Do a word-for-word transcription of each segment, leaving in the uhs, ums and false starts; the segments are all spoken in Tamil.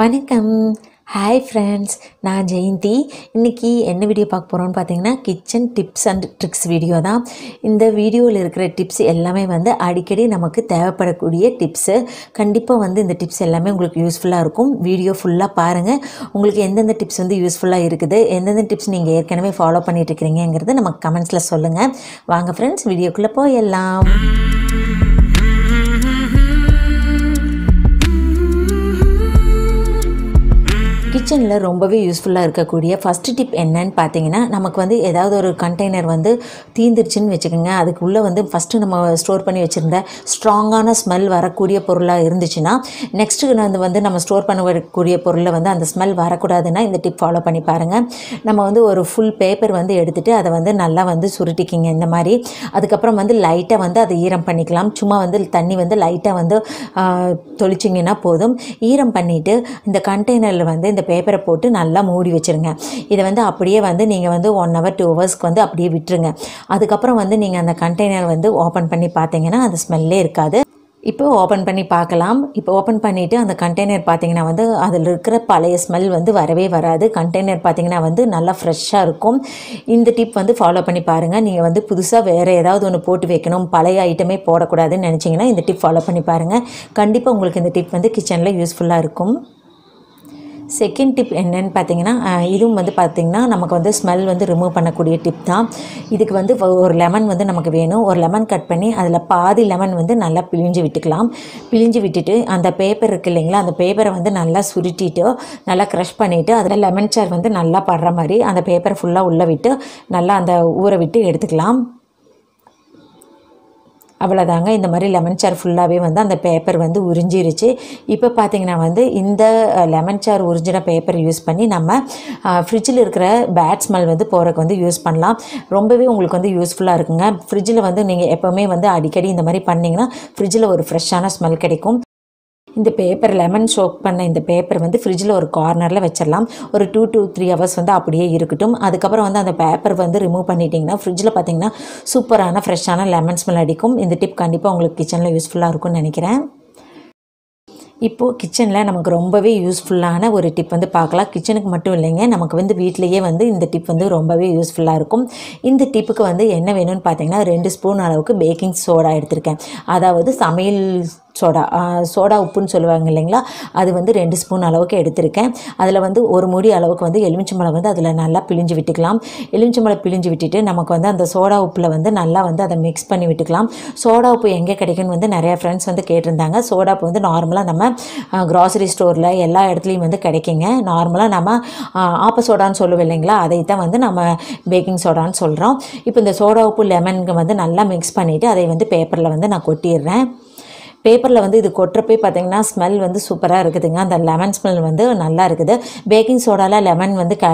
வணக்கம் ஹாய் ஃப்ரெண்ட்ஸ், நான் ஜெயந்தி. இன்றைக்கி என்ன வீடியோ பார்க்க போகிறோன்னு பார்த்தீங்கன்னா kitchen tips and tricks video தான். இந்த வீடியோவில் இருக்கிற டிப்ஸ் எல்லாமே வந்து அடிக்கடி நமக்கு தேவைப்படக்கூடிய டிப்ஸு. கண்டிப்பாக வந்து இந்த டிப்ஸ் எல்லாமே உங்களுக்கு யூஸ்ஃபுல்லாக இருக்கும். வீடியோ ஃபுல்லாக பாருங்கள். உங்களுக்கு எந்தெந்த டிப்ஸ் வந்து யூஸ்ஃபுல்லாக இருக்குது, எந்தெந்த டிப்ஸ் நீங்கள் ஏற்கனவே ஃபாலோ பண்ணிகிட்டு இருக்கிறீங்கிறது நமக்கு கமெண்ட்ஸில் சொல்லுங்கள். வாங்க ஃப்ரெண்ட்ஸ், வீடியோக்குள்ளே போயெல்லாம். கிச்சனில் ரொம்பவே யூஸ்ஃபுல்லாக இருக்கக்கூடிய ஃபஸ்ட்டு டிப் என்னன்னு பார்த்தீங்கன்னா, நமக்கு வந்து ஏதாவது ஒரு கண்டெய்னர் வந்து தீந்துருச்சுன்னு வச்சுக்கோங்க. அதுக்குள்ளே வந்து ஃபஸ்ட்டு நம்ம ஸ்டோர் பண்ணி வச்சுருந்த ஸ்ட்ராங்கான ஸ்மெல் வரக்கூடிய பொருளாக இருந்துச்சுன்னா, நெக்ஸ்ட்டு வந்து வந்து நம்ம ஸ்டோர் பண்ணக்கூடிய பொருளில் வந்து அந்த ஸ்மெல் வரக்கூடாதுன்னா இந்த டிப் ஃபாலோ பண்ணி பாருங்கள். நம்ம வந்து ஒரு ஃபுல் பேப்பர் வந்து எடுத்துகிட்டு அதை வந்து நல்லா வந்து சுருட்டிக்கிங்க இந்த மாதிரி. அதுக்கப்புறம் வந்து லைட்டாக வந்து அதை ஈரம் பண்ணிக்கலாம். சும்மா வந்து தண்ணி வந்து லைட்டாக வந்து தொளிச்சிங்கன்னா போதும். ஈரம் பண்ணிவிட்டு இந்த கண்டெய்னரில் வந்து இந்த பேப்பரை போட்டு நல்லா மூடி வச்சுருங்க. இதை வந்து அப்படியே வந்து நீங்கள் வந்து ஒன் ஹவர் டூ ஹவர்ஸ்க்கு வந்து அப்படியே விட்டுருங்க. அதுக்கப்புறம் வந்து நீங்கள் அந்த கண்டெய்னர் வந்து ஓப்பன் பண்ணி பார்த்தீங்கன்னா அந்த ஸ்மெல்லே இருக்காது. இப்போ ஓப்பன் பண்ணி பார்க்கலாம். இப்போ ஓப்பன் பண்ணிவிட்டு அந்த கண்டெய்னர் பார்த்திங்கன்னா வந்து அதில் இருக்கிற பழைய ஸ்மெல் வந்து வரவே வராது. கண்டெய்னர் பார்த்திங்கன்னா வந்து நல்லா ஃப்ரெஷ்ஷாக இருக்கும். இந்த டிப் வந்து ஃபாலோ பண்ணி பாருங்கள். நீங்கள் வந்து புதுசாக வேறு ஏதாவது ஒன்று போட்டு வைக்கணும், பழைய ஐட்டமே போடக்கூடாதுன்னு நினச்சிங்கன்னா இந்த டிப் ஃபாலோ பண்ணி பாருங்கள். கண்டிப்பாக உங்களுக்கு இந்த டிப் வந்து கிச்சனில் யூஸ்ஃபுல்லாக இருக்கும். செகண்ட் டிப் என்னன்னு பார்த்தீங்கன்னா, இதுவும் வந்து பார்த்திங்கன்னா நமக்கு வந்து ஸ்மெல் வந்து ரிமூவ் பண்ணக்கூடிய டிப் தான். இதுக்கு வந்து ஒரு லெமன் வந்து நமக்கு வேணும். ஒரு லெமன் கட் பண்ணி அதில் பாதி லெமன் வந்து நல்லா பிழிஞ்சு விட்டுக்கலாம். பிழிஞ்சு விட்டுட்டு அந்த பேப்பர் இருக்குது இல்லைங்களா, அந்த பேப்பரை வந்து நல்லா சுருட்டிட்டு நல்லா க்ரஷ் பண்ணிவிட்டு அதில் லெமன் சார் வந்து நல்லா படுற மாதிரி அந்த பேப்பரை ஃபுல்லாக உள்ளே விட்டு நல்லா அந்த ஊற விட்டு எடுத்துக்கலாம். அவ்வளோதாங்க. இந்த மாதிரி லெமன் சார் ஃபுல்லாகவே வந்து அந்த பேப்பர் வந்து உறிஞ்சிருச்சு. இப்போ பார்த்திங்கன்னா வந்து இந்த லெமன் சார் உறிஞ்சின பேப்பர் யூஸ் பண்ணி நம்ம ஃப்ரிட்ஜில் இருக்கிற பேட் ஸ்மெல் வந்து போகிறதுக்கு வந்து யூஸ் பண்ணலாம். ரொம்பவே உங்களுக்கு வந்து யூஸ்ஃபுல்லாக இருக்குங்க. ஃப்ரிட்ஜில் வந்து நீங்கள் எப்போவுமே வந்து அடிக்கடி இந்த மாதிரி பண்ணிங்கன்னா ஃப்ரிட்ஜில் ஒரு ஃப்ரெஷ்ஷான ஸ்மெல் கிடைக்கும். இந்த பேப்பர் லெமன் சோக் பண்ண இந்த பேப்பர் வந்து ஃப்ரிட்ஜில் ஒரு கார்னரில் வச்சிடலாம். ஒரு டூ டூ த்ரீ ஹவர்ஸ் வந்து அப்படியே இருக்கட்டும். அதுக்கப்புறம் வந்து அந்த பேப்பர் வந்து ரிமூவ் பண்ணிட்டிங்கன்னா ஃப்ரிட்ஜில் பார்த்திங்கன்னா சூப்பரான ஃப்ரெஷ்ஷான லெமன் ஸ்மெல் அடிக்கும். இந்த டிப் கண்டிப்பாக உங்களுக்கு கிச்சனில் யூஸ்ஃபுல்லாக இருக்கும்னு நினைக்கிறேன். இப்போது கிச்சனில் நமக்கு ரொம்பவே யூஸ்ஃபுல்லான ஒரு டிப் வந்து பார்க்கலாம். கிச்சனுக்கு மட்டும் இல்லைங்க, நமக்கு வந்து வீட்டிலையே வந்து இந்த டிப் வந்து ரொம்பவே யூஸ்ஃபுல்லாக இருக்கும். இந்த டிப்புக்கு வந்து என்ன வேணும்னு பார்த்தீங்கன்னா, ரெண்டு ஸ்பூன் அளவுக்கு பேக்கிங் சோடா எடுத்திருக்கேன். அதாவது சமையல் சோடா சோடா உப்புன்னு சொல்லுவாங்க இல்லைங்களா, அது வந்து ரெண்டு ஸ்பூன் அளவுக்கு எடுத்திருக்கேன். அதில் வந்து ஒரு மூடி அளவுக்கு வந்து எலுமிச்சம்பழம் வந்து அதில் நல்லா பிழிஞ்சு விட்டுக்கலாம். எலுமிச்சம்பழம் பிழிஞ்சு விட்டுட்டு நமக்கு வந்து அந்த சோடா உப்பில் வந்து நல்லா வந்து அதை மிக்ஸ் பண்ணி விட்டுக்கலாம். சோடா உப்பு எங்கே கிடைக்குன்னு வந்து நிறையா ஃப்ரெண்ட்ஸ் வந்து கேட்டிருந்தாங்க. சோடா உப்பு வந்து நார்மலாக நம்ம க்ராசரி ஸ்டோரில் எல்லா இடத்துலையும் வந்து கிடைக்குங்க. நார்மலாக நம்ம ஆப்ப சோடான்னு சொல்லுவோம் இல்லைங்களா, அதை தான் வந்து நம்ம பேக்கிங் சோடான்னு சொல்கிறோம். இப்போ இந்த சோடா உப்பு லெமனுக்கு வந்து நல்லா மிக்ஸ் பண்ணிவிட்டு அதை வந்து பேப்பரில் வந்து நான் கொட்டிடுறேன். பேப்பரில் வந்து இது கொட்டுறப்பே பார்த்திங்கன்னா ஸ்மெல் வந்து சூப்பராக இருக்குதுங்க. அந்த லெமன் ஸ்மெல் வந்து நல்லா இருக்குது. பேக்கிங் சோடாவில் லெமன் வந்து க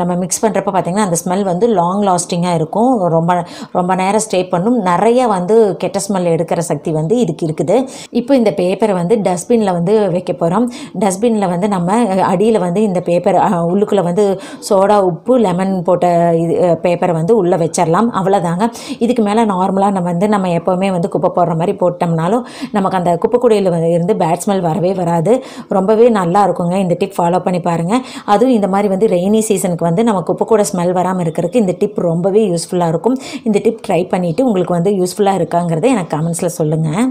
நம்ம மிக்ஸ் பண்ணுறப்ப பார்த்திங்கன்னா அந்த ஸ்மெல் வந்து லாங் லாஸ்டிங்காக இருக்கும். ரொம்ப ரொம்ப நேரம் ஸ்டே பண்ணும். நிறையா வந்து கெட்ட ஸ்மெல் எடுக்கிற சக்தி வந்து இதுக்கு இருக்குது. இப்போ இந்த பேப்பரை வந்து டஸ்ட்பினில் வந்து வைக்க போகிறோம். டஸ்ட்பினில் வந்து நம்ம அடியில் வந்து இந்த பேப்பர் உள்ளுக்குள்ளே வந்து சோடா உப்பு லெமன் போட்ட இது பேப்பரை வந்து உள்ளே வச்சிடலாம். அவ்வளோதாங்க. இதுக்கு மேலே நார்மலாக நம்ம வந்து நம்ம எப்போவுமே வந்து குப்பை போடுற மாதிரி போட்டோம்னாலும் நமக்கு அந்த குப்பைக்கூடையில் வந்து இருந்து பேட் ஸ்மெல் வரவே வராது. ரொம்பவே நல்லா இருக்குங்க. இந்த டிப் ஃபாலோ பண்ணி பாருங்கள். அதுவும் இந்த மாதிரி வந்து ரெய்னி சீசனுக்கு வந்து நம்ம குப்பைக்கூட ஸ்மெல் வராமல் இருக்கிறதுக்கு இந்த டிப் ரொம்பவே யூஸ்ஃபுல்லாக இருக்கும். இந்த டிப் ட்ரை பண்ணிவிட்டு உங்களுக்கு வந்து யூஸ்ஃபுல்லாக இருக்காங்கிறத எனக்கு கமெண்ட்ஸில் சொல்லுங்கள்.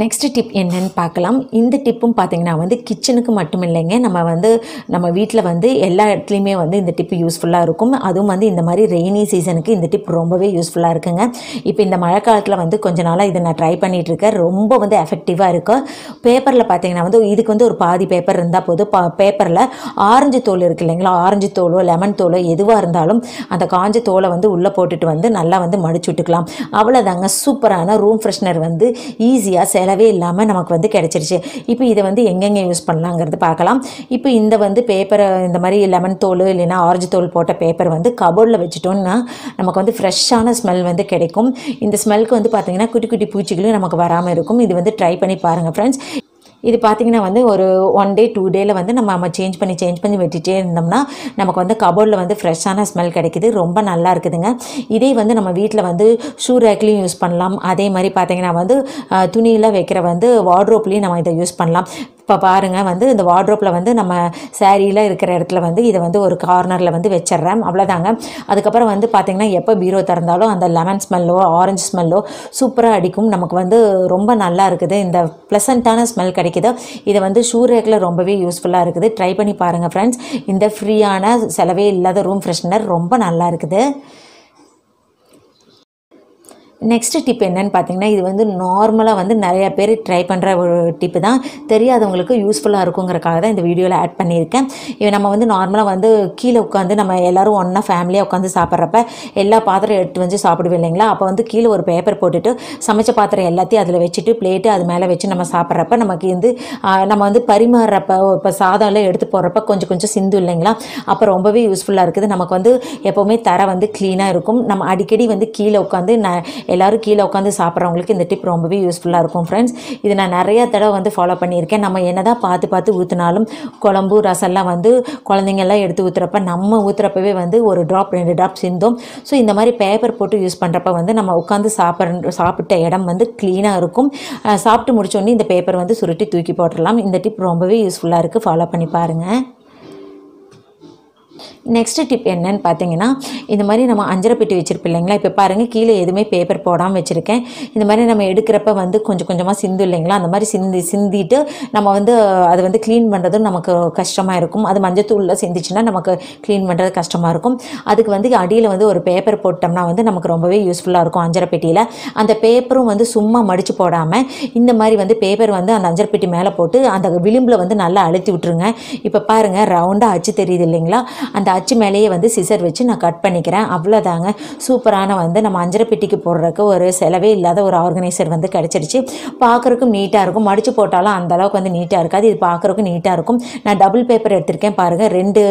நெக்ஸ்ட்டு டிப் என்னன்னு பார்க்கலாம். இந்த டிப்பும் பார்த்திங்கன்னா வந்து கிச்சனுக்கு மட்டும் இல்லைங்க, நம்ம வந்து நம்ம வீட்டில் வந்து எல்லா இடத்துலையுமே வந்து இந்த டிப்பு யூஸ்ஃபுல்லாக இருக்கும். அதுவும் வந்து இந்த மாதிரி ரெய்னி சீசனுக்கு இந்த டிப் ரொம்பவே யூஸ்ஃபுல்லாக இருக்குங்க. இப்போ இந்த மழை காலத்தில் வந்து கொஞ்ச நாளாக இதை நான் ட்ரை பண்ணிகிட்ருக்கேன். ரொம்ப வந்து எஃபெக்டிவாக இருக்கும். பேப்பரில் பார்த்திங்கன்னா வந்து இதுக்கு வந்து ஒரு பாதி பேப்பர் இருந்தால் போதும். பா பேப்பரில் ஆரஞ்சு தோல் இருக்குது இல்லைங்களா, ஆரஞ்சு தோலோ லெமன் தோலோ எதுவாக இருந்தாலும் அந்த காஞ்ச தோலை வந்து உள்ளே போட்டுட்டு வந்து நல்லா வந்து மடிச்சு விட்டுக்கலாம். அவ்வளோதாங்க. சூப்பரான ரூம் ஃப்ரெஷ்னர் வந்து ஈஸியாக சேல் செலவே இல்லாமல் நமக்கு வந்து கிடச்சிருச்சு. இப்போ இதை வந்து எங்கெங்கே யூஸ் பண்ணலாங்கிறது பார்க்கலாம். இப்போ இந்த வந்து பேப்பரை இந்த மாதிரி லெமன் தோல் இல்லைன்னா ஆரஞ்சு தோல் போட்ட பேப்பர் வந்து கபோர்டில் வச்சுட்டோம்னா நமக்கு வந்து ஃப்ரெஷ்ஷான ஸ்மெல் வந்து கிடைக்கும். இந்த ஸ்மெல்க்கு வந்து பார்த்திங்கன்னா குட்டி குட்டி பூச்சிகளும் நமக்கு வராமல் இருக்கும். இது வந்து ட்ரை பண்ணி பாருங்கள் ஃப்ரெண்ட்ஸ். இது பார்த்திங்கன்னா வந்து ஒரு ஒன் டே டூ டேயில் வந்து நம்ம நம்ம சேஞ்ச் பண்ணி சேஞ்ச் பண்ணி வெட்டிகிட்டே இருந்தோம்னா நமக்கு வந்து கபோர்டில் வந்து ஃப்ரெஷ்ஷான ஸ்மெல் கிடைக்கிது. ரொம்ப நல்லா இருக்குதுங்க. இதே வந்து நம்ம வீட்டில் வந்து ஷூ ரேக்லேயும் யூஸ் பண்ணலாம். அதே மாதிரி பார்த்திங்கன்னா வந்து துணியில் வைக்கிற வந்து வார்ட்ரோப்லேயும் நம்ம இதை யூஸ் பண்ணலாம். இப்போ பாருங்கள் வந்து இந்த வார்ட்ரோப்பில் வந்து நம்ம சேரீயில் இருக்கிற இடத்துல வந்து இதை வந்து ஒரு கார்னரில் வந்து வச்சிட்றேன், அவ்வளோதாங்க. அதுக்கப்புறம் வந்து பார்த்திங்கன்னா எப்போ பீரோ திறந்தாலும் அந்த லெமன் ஸ்மெல்லோ ஆரஞ்சு ஸ்மெல்லோ சூப்பராக அடிக்கும். நமக்கு வந்து ரொம்ப நல்லா இருக்குது, இந்த ப்ளசண்ட்டான ஸ்மெல் கிடைக்குது. இதை வந்து ஷூ ரேக்கில் ரொம்பவே யூஸ்ஃபுல்லாக இருக்குது, ட்ரை பண்ணி பாருங்கள் ஃப்ரெண்ட்ஸ். இந்த ஃப்ரீயான செலவே இல்லாத ரூம் ஃப்ரெஷ்னர் ரொம்ப நல்லா இருக்குது. நெக்ஸ்ட்டு டிப் என்னென்னு பார்த்தீங்கன்னா, இது வந்து நார்மலாக வந்து நிறையா பேர் ட்ரை பண்ணுற ஒரு டிப்பு தான், தெரியாதவங்களுக்கு யூஸ்ஃபுல்லாக இருக்குங்கிறக்காக தான் இந்த வீடியோவில் ஆட் பண்ணியிருக்கேன். இவன் நம்ம வந்து நார்மலாக வந்து கீழே உட்காந்து நம்ம எல்லோரும் ஒன்றா ஃபேமிலியாக உட்காந்து சாப்பிட்றப்ப எல்லா பாத்திரம் எடுத்து வந்து சாப்பிடுவோம் இல்லைங்களா? அப்போ வந்து கீழே ஒரு பேப்பர் போட்டுட்டு சமைச்ச பாத்திரம் எல்லாத்தையும் அதில் வச்சுட்டு பிளேட்டு அது மேலே வச்சு நம்ம சாப்பிட்றப்ப நமக்கு வந்து நம்ம வந்து பரிமாறுறப்ப இப்போ சாதம்லாம் எடுத்து போடுறப்ப கொஞ்சம் கொஞ்சம் சிந்து இல்லைங்களா? அப்போ ரொம்பவே யூஸ்ஃபுல்லாக இருக்குது. நமக்கு வந்து எப்போவுமே தரை வந்து க்ளீனாக இருக்கும். நம்ம அடிக்கடி வந்து கீழே உட்காந்து நான் எல்லோரும் கீழே உட்காந்து சாப்பிட்றவங்களுக்கு இந்த டிப் ரொம்பவே யூஸ்ஃபுல்லாக இருக்கும் ஃப்ரெண்ட்ஸ். இது நான் நிறையா தடவை வந்து ஃபாலோ பண்ணியிருக்கேன். நம்ம என்ன தான் பார்த்து பார்த்து ஊற்றினாலும் குழம்பு ரசம்லாம் வந்து குழந்தைங்கள்லாம் எடுத்து ஊற்றுறப்ப நம்ம ஊற்றுறப்பவே வந்து ஒரு ட்ராப் ரெண்டு ட்ராப் சிந்தும். ஸோ இந்த மாதிரி பேப்பர் போட்டு யூஸ் பண்ணுறப்ப வந்து நம்ம உட்காந்து சாப்பிட்ற சாப்பிட்ட இடம் வந்து க்ளீனாக இருக்கும். சாப்பிட்டு முடிச்சோடனே இந்த பேப்பர் வந்து சுருட்டி தூக்கி போட்டுடலாம். இந்த டிப் ரொம்பவே யூஸ்ஃபுல்லாக இருக்குது, ஃபாலோ பண்ணி பாருங்கள். நெக்ஸ்ட்டு டிப் என்னன்னு பார்த்தீங்கன்னா, இந்த மாதிரி நம்ம அஞ்சரை பெட்டி வச்சுருப்போம் இல்லைங்களா? இப்போ பாருங்கள் கீழே எதுவுமே பேப்பர் போடாமல் வச்சுருக்கேன். இந்த மாதிரி நம்ம எடுக்கிறப்ப வந்து கொஞ்சம் கொஞ்சமாக சிந்து இல்லைங்களா? அந்த மாதிரி சிந்தி சிந்திட்டு நம்ம வந்து அதை வந்து க்ளீன் பண்ணுறதும் நமக்கு கஷ்டமாக இருக்கும். அது மஞ்சத்தூளில் சிந்திச்சுன்னா நமக்கு க்ளீன் பண்ணுறது கஷ்டமாக இருக்கும். அதுக்கு வந்து அடியில் வந்து ஒரு பேப்பர் போட்டோம்னா வந்து நமக்கு ரொம்பவே யூஸ்ஃபுல்லாக இருக்கும். அஞ்சரை பெட்டியில் அந்த பேப்பரும் வந்து சும்மா மடித்து போடாமல் இந்த மாதிரி வந்து பேப்பர் வந்து அந்த அஞ்சரை பெட்டி மேலே போட்டு அந்த விளிம்பில் வந்து நல்லா அழுத்தி விட்டுருங்க. இப்போ பாருங்கள் ரவுண்டாக அச்சு தெரியுது இல்லைங்களா? அந்த அச்சு மேலேயே வந்து சிசர் வச்சு நான் கட் பண்ணிக்கிறேன், அவ்வளோதாங்க. சூப்பரான வந்து நம்ம அஞ்சரை பெட்டிக்கு போடுறதுக்கு ஒரு செலவே இல்லாத ஒரு ஆர்கனைசர் வந்து கிடச்சிடுச்சு. பார்க்குறக்கும் நீட்டாக இருக்கும், மடித்து போட்டாலும் அந்தளவுக்கு வந்து நீட்டாக இருக்காது, இது பார்க்குறக்கும் நீட்டாக இருக்கும். நான் டபுள் பேப்பர் எடுத்திருக்கேன் பாருங்கள், ரெண்டு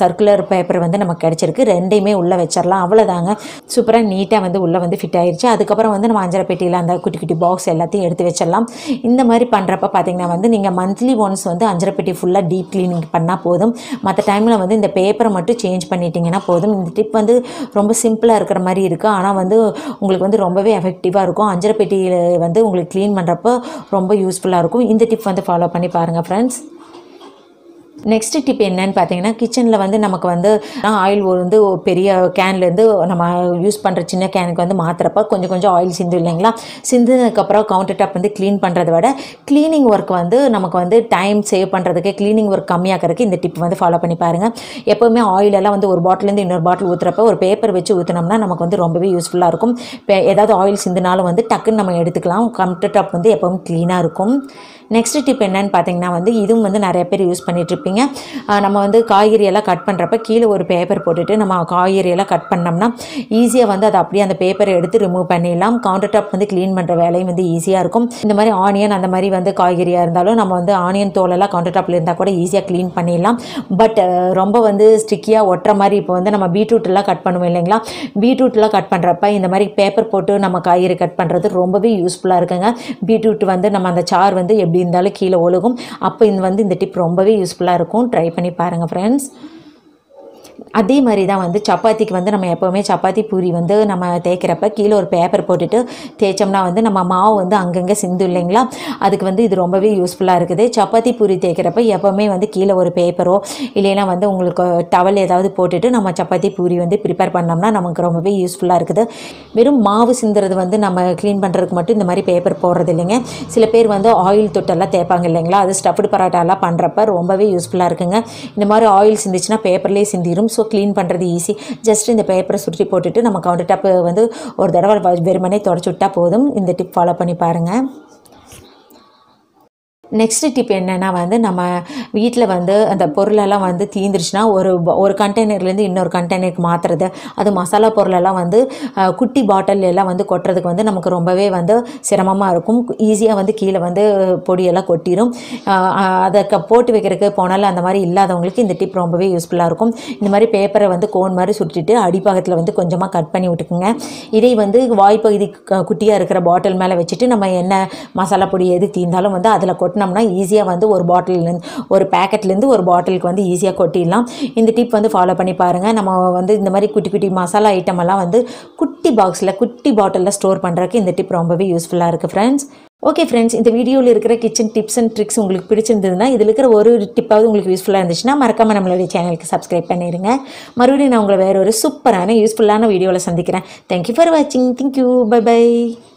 சர்க்குலர் பேப்பர் வந்து நமக்கு கிடச்சிருக்கு, ரெண்டையுமே உள்ளே வச்சிடலாம், அவ்வளோதாங்க. சூப்பராக நீட்டாக வந்து உள்ளே வந்து ஃபிட் ஆயிடுச்சு. அதுக்கப்புறம் வந்து நம்ம அஞ்சரை பெட்டியில் அந்த குட்டி குட்டி பாக்ஸ் எல்லாத்தையும் எடுத்து வச்சிடலாம். இந்த மாதிரி பண்ணுறப்ப பார்த்திங்கன்னா வந்து நீங்கள் மந்த்லி ஒன்ஸ் வந்து அஞ்சரை பெட்டி ஃபுல்லாக டீப் க்ளீனிங் பண்ணால் போதும். மற்ற டைமில் வந்து இந்த பேப்பரை மட்டும் சேஞ்ச் பண்ணிட்டீங்கன்னா போதும். இந்த டிப் வந்து ரொம்ப சிம்பிளாக இருக்கிற மாதிரி இருக்குது, ஆனால் வந்து உங்களுக்கு வந்து ரொம்பவே எஃபெக்டிவாக இருக்கும். அஞ்சரை பெட்டியில் வந்து உங்களுக்கு க்ளீன் பண்ணுறப்போ ரொம்ப யூஸ்ஃபுல்லாக இருக்கும். இந்த டிப் வந்து ஃபாலோ பண்ணி பாருங்கள் ஃப்ரெண்ட்ஸ். நெக்ஸ்ட்டு டிப் என்னன்னு பார்த்தீங்கன்னா, கிச்சனில் வந்து நமக்கு வந்து ஆயில் வந்து பெரிய கேன்லேருந்து நம்ம யூஸ் பண்ணுற சின்ன கேனுக்கு வந்து மாற்றுறப்ப கொஞ்சம் கொஞ்சம் ஆயில் சிந்து இல்லைங்களா? சிந்துனதுக்கப்புறம் கவுண்டர் டாப் வந்து க்ளீன் பண்ணுறத விட க்ளீனிங் ஒர்க் வந்து நமக்கு வந்து டைம் சேவ் பண்ணுறதுக்கு, க்ளீனிங் ஒர்க் கம்மியாகிறதுக்கு இந்த டிப் வந்து ஃபாலோ பண்ணி பாருங்கள். எப்போவுமே ஆயிலெல்லாம் வந்து ஒரு பாட்டிலேருந்து இன்னொரு பாட்டில் ஊற்றுறப்ப ஒரு பேப்பர் வச்சு ஊற்றினோம்னா நமக்கு வந்து ரொம்பவே யூஸ்ஃபுல்லாக இருக்கும். இப்போ ஏதாவது ஆயில் சிந்துனாலும் வந்து டக்குன்னு நம்ம எடுத்துக்கலாம். கவுண்டர் டாப் வந்து எப்போவும் க்ளீனாக இருக்கும். நெக்ஸ்ட் டிப் என்னன்னு பார்த்தீங்கன்னா வந்து, இதுவும் வந்து நிறைய பேர் யூஸ் பண்ணிகிட்ருப்பீங்க. நம்ம வந்து காய்கறியெல்லாம் கட் பண்ணுறப்ப கீழே ஒரு பேப்பர் போட்டுட்டு நம்ம காய்கறியெல்லாம் கட் பண்ணோம்னா ஈஸியாக வந்து அதை அப்படியே அந்த பேப்பரை எடுத்து ரிமூவ் பண்ணிடலாம். கவுண்டர் டாப் வந்து க்ளீன் பண்ணுற வேலையும் வந்து ஈஸியாக இருக்கும். இந்த மாதிரி ஆனியன் அந்த மாதிரி வந்து காய்கறியாக இருந்தாலும் நம்ம வந்து ஆனியன் தோலெல்லாம் கவுண்டர் டாப்பில் இருந்தால் கூட ஈஸியாக க்ளீன் பண்ணிடலாம். பட் ரொம்ப வந்து ஸ்டிக்கியாக ஒட்டுற மாதிரி இப்போ வந்து நம்ம பீட்ரூட்டெல்லாம் கட் பண்ணுவோம் இல்லைங்களா? பீட்ரூட்டெலாம் கட் பண்ணுறப்ப இந்த மாதிரி பேப்பர் போட்டு நம்ம காய்கறி கட் பண்ணுறது ரொம்பவே யூஸ்ஃபுல்லாக இருக்குங்க. பீட்ரூட் வந்து நம்ம அந்த சார் வந்து எப்படி இருந்தாலும் கீழே ஒழுகும். அப்போ இந்த வந்து இந்த டிப் ரொம்பவே யூஸ்ஃபுல்லாக இருக்கும், ட்ரை பண்ணி பாருங்கள் ஃப்ரெண்ட்ஸ். அதே மாதிரி தான் வந்து சப்பாத்திக்கு வந்து நம்ம எப்போவுமே சப்பாத்தி பூரி வந்து நம்ம தேய்க்கிறப்ப கீழே ஒரு பேப்பர் போட்டுட்டு தேய்ச்சோம்னா வந்து நம்ம மாவு வந்து அங்கங்கே சிந்து இல்லைங்களா? அதுக்கு வந்து இது ரொம்பவே யூஸ்ஃபுல்லாக இருக்குது. சப்பாத்தி பூரி தேய்க்கிறப்ப எப்போவுமே வந்து கீழே ஒரு பேப்பரோ இல்லைன்னா வந்து உங்களுக்கு டவல் ஏதாவது போட்டுட்டு நம்ம சப்பாத்தி பூரி வந்து ப்ரிப்பேர் பண்ணோம்னா நமக்கு ரொம்பவே யூஸ்ஃபுல்லாக இருக்குது. வெறும் மாவு சிந்துறது வந்து நம்ம க்ளீன் பண்ணுறதுக்கு மட்டும் இந்த மாதிரி பேப்பர் போடுறது இல்லைங்க. சில பேர் வந்து ஆயில் தொட்டெல்லாம் தேய்ப்பாங்க இல்லைங்களா? அது ஸ்டஃப்டு பரோட்டாலாம் பண்ணுறப்ப ரொம்பவே யூஸ்ஃபுல்லாக இருக்குங்க. இந்த மாதிரி ஆயில் சிந்துச்சுன்னா பேப்பர்லேயே சிந்திடும். ஸோ க்ளீன் பண்ணுறது ஈஸி. ஜஸ்ட் இந்த பேப்பரை சுற்றி போட்டுட்டு நம்ம கவுண்டர் டாப் வந்து ஒரு தடவை வெறுமனே தொடச்சு விட்டால் போதும். இந்த டிப் ஃபாலோ பண்ணி பாருங்கள். நெக்ஸ்ட்டு டிப் என்னென்னா வந்து, நம்ம வீட்டில் வந்து அந்த பொருளெல்லாம் வந்து தீந்துருச்சுன்னா ஒரு ஒரு கண்டெய்னர்லேருந்து இன்னொரு கண்டெய்னருக்கு மாற்றுறது, அது மசாலா பொருளெல்லாம் வந்து குட்டி பாட்டில் எல்லாம் வந்து கொட்டுறதுக்கு வந்து நமக்கு ரொம்பவே வந்து சிரமமாக இருக்கும். ஈஸியாக வந்து கீழே வந்து பொடியெல்லாம் கொட்டிடும். அதை போட்டு வைக்கிறதுக்கு போனாலும் அந்த மாதிரி இல்லாதவங்களுக்கு இந்த டிப் ரொம்பவே யூஸ்ஃபுல்லாக இருக்கும். இந்த மாதிரி பேப்பரை வந்து கோன் மாதிரி சுட்டிட்டு அடிப்பாகத்தில் வந்து கொஞ்சமாக கட் பண்ணி விட்டுக்குங்க. இதை வந்து வாய்ப்பகுதி குட்டியாக இருக்கிற பாட்டில் மேலே வச்சுட்டு நம்ம என்ன மசாலா பொடி எது தீர்ந்தாலும் வந்து அதில் கொட்டின ஈஸியாக வந்து ஒரு பாட்டில் ஒரு பேக்கெட்லேருந்து ஒரு பாட்டிலுக்கு வந்து ஈஸியாக கொட்டிடலாம். இந்த டிப் வந்து ஃபாலோ பண்ணி பாருங்கள். நம்ம வந்து இந்த மாதிரி குட்டி குட்டி மசாலா ஐட்டமெல்லாம் வந்து குட்டி பாக்ஸில் குட்டி பாட்டிலில் ஸ்டோர் பண்ணுறதுக்கு இந்த டிப் ரொம்பவே யூஸ்ஃபுல்லாக இருக்குது friends. Okay friends, in the video you will kitchen tips and tricks உங்களுக்கு பிடிச்சிருந்ததுனா இதில இருக்கிற ஒரு டிப்பாவது உங்களுக்கு யூஸ்ஃபுல்லா இருந்துச்சுனா மறக்காம நம்மளுடைய சேனலுக்கு subscribe பண்ணிருங்க. மறுபடியும் நான் உங்களை வேற ஒரு சூப்பரான யூஸ்ஃபுல்லான வீடியோல சந்திக்கிறேன். Thank you for watching. Thank you. Bye bye.